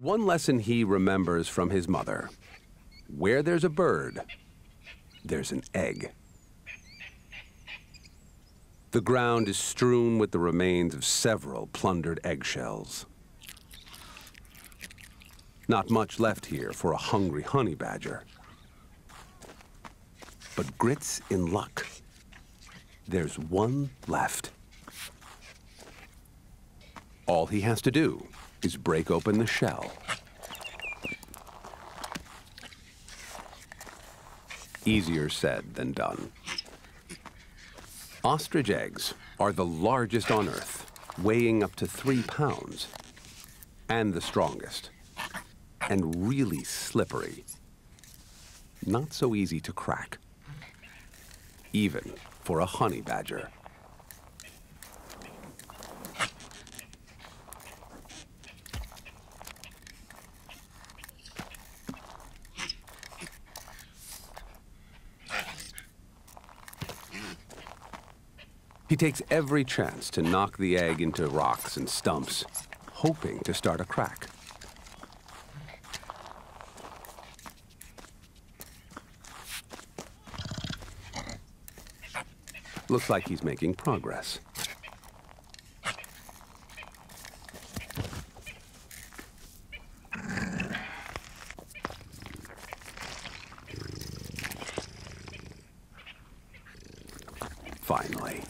One lesson he remembers from his mother: where there's a bird, there's an egg. The ground is strewn with the remains of several plundered eggshells. Not much left here for a hungry honey badger. But Grit's in luck. There's one left. All he has to do is break open the shell. Easier said than done. Ostrich eggs are the largest on Earth, weighing up to 3 pounds, and the strongest, and really slippery. Not so easy to crack, even for a honey badger. He takes every chance to knock the egg into rocks and stumps, hoping to start a crack. Looks like he's making progress. Finally.